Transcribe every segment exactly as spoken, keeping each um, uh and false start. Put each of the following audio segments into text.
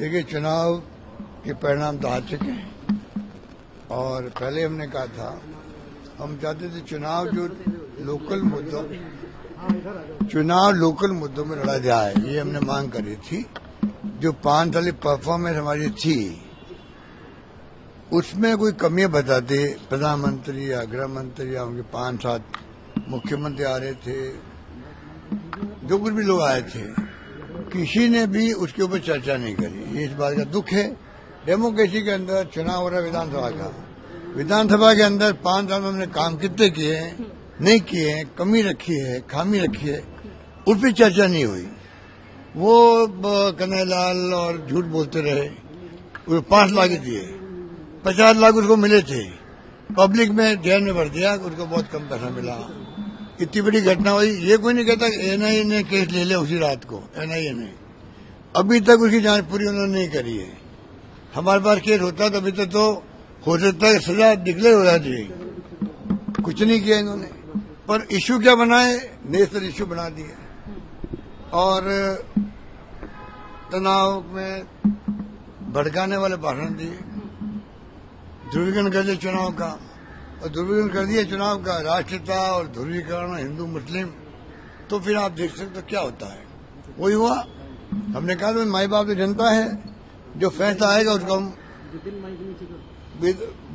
देखिए, चुनाव के परिणाम तो आ चुके हैं और पहले हमने कहा था हम चाहते थे चुनाव जो लोकल मुद्दों चुनाव लोकल मुद्दों में लड़ा जाए, ये हमने मांग करी थी। जो पांच साल परफॉर्मेंस हमारी थी उसमें कोई कमियां बताते प्रधानमंत्री या गृह मंत्री या उनके पांच सात मुख्यमंत्री आ रहे थे, जो कुछ भी लोग आए थे, किसी ने भी उसके ऊपर चर्चा नहीं करी। ये इस बात का दुख है। डेमोक्रेसी के अंदर चुनाव हो रहा है विधानसभा का, विधानसभा के अंदर पांच साल में हमने काम कितने किए हैं, नहीं किए हैं, कमी रखी है, खामी रखी है, उस पर चर्चा नहीं हुई। वो कन्हेलाल और झूठ बोलते रहे। वो पांच लाख दिए, पचास लाख उसको मिले थे, पब्लिक में ध्यान में भर दिया, उसको बहुत कम पैसा मिला। इतनी बड़ी घटना हुई, ये कोई नहीं कहता कि एनआईए ने केस ले लिया उसी रात को। एनआईए ने अभी तक उसकी जांच पूरी उन्होंने नहीं करी है। हमारे पास केस होता तो अभी तक तो हो सकता है सजा डिक्लेयर हो जाती है, कुछ नहीं किया इन्होंने। पर इश्यू क्या बनाए, नेशनल इश्यू बना दिए और तनाव में भड़काने वाले भाषण दिए, ध्रुवीकरण कर दिया चुनाव का, और ध्रुवीकरण कर दिया चुनाव का राष्ट्रीयता और ध्रुवीकरण हिंदू मुस्लिम। तो फिर आप देख सकते हो क्या होता है। वही हुआ, हमने कहा तो माई बाप तो जनता है, जो फैसला आएगा उसको हम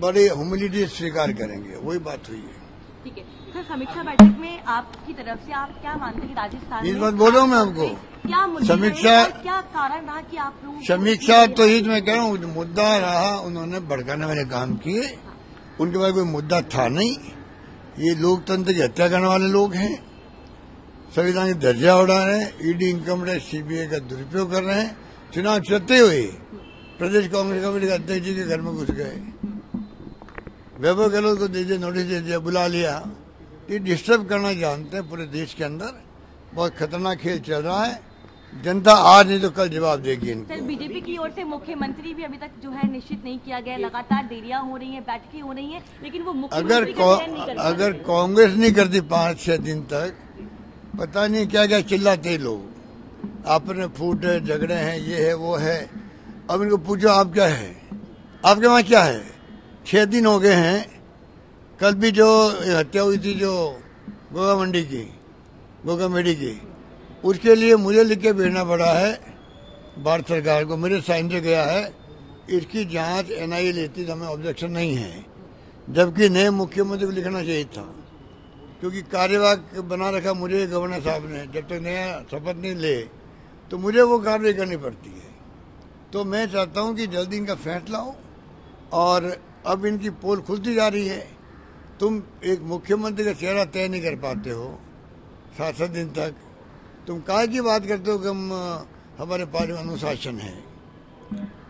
बड़ी ह्यूमिलिटी स्वीकार करेंगे। वही बात हुई है। ठीक है सर, समीक्षा बैठक में आपकी तरफ से आप क्या मानते हैं कि राजस्थान इस बात बोल रहा हूँ मैं आपको क्या समीक्षा क्या कारण रहा कि आप लोग समीक्षा तो ही मैं कह रहा हूँ मुद्दा रहा, उन्होंने भड़काने वाले काम किए, उनके पास कोई मुद्दा था नहीं। ये लोकतंत्र की हत्या करने वाले लोग हैं, संविधान की दर्जा उड़ा रहे हैं, ईडी इनकम टैक्स सीबीआई का दुरुपयोग कर रहे हैं। चुनाव चलते हुए प्रदेश कांग्रेस कमेटी के अध्यक्ष जी के घर में घुस गए, वैभव गहलोत को दे दिया नोटिस, दे दिया, बुला लिया। ये डिस्टर्ब करना जानते हैं। पूरे देश के अंदर बहुत खतरनाक खेल चल रहा है। जनता आज नहीं तो कल जवाब देगी इनको। सर, बीजेपी की ओर से मुख्यमंत्री भी अभी तक जो है निश्चित नहीं किया गया, लगातार देरियां हो रही हैं, बैठकें हो रही हैं, लेकिन वो मुख्यमंत्री अगर अगर कांग्रेस नहीं करती पाँच छह दिन तक, पता नहीं क्या क्या चिल्लाते लोग, आपने फूट है, झगड़े हैं, ये है, वो है। अब इनको पूछो आप क्या है, आपके वहाँ क्या है। छह दिन हो गए हैं। कल भी जो हत्या हुई थी जो गोगा मंडी की, गोगा मंडी की, उसके लिए मुझे लिख के भेजना पड़ा है भारत सरकार को, मेरे साइन से गया है। इसकी जांच एनआईए लेती तो हमें ऑब्जेक्शन नहीं है, जबकि नए मुख्यमंत्री को लिखना चाहिए था, क्योंकि कार्यवाहक बना रखा मुझे गवर्नर साहब ने। जब तक नया शपथ नहीं ले तो मुझे वो कार्रवाई करनी पड़ती है। तो मैं चाहता हूँ कि जल्दी इनका फैसला हो। और अब इनकी पोल खुलती जा रही है। तुम एक मुख्यमंत्री का चेहरा तय नहीं कर पाते हो सात सात दिन तक, तुम काहे की बात करते हो कि हम हमारे पास अनुशासन है।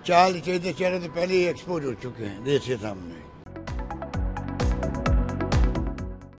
चाल चरित्र चेहरे तो पहले ही एक्सपोज हो चुके हैं देश के सामने।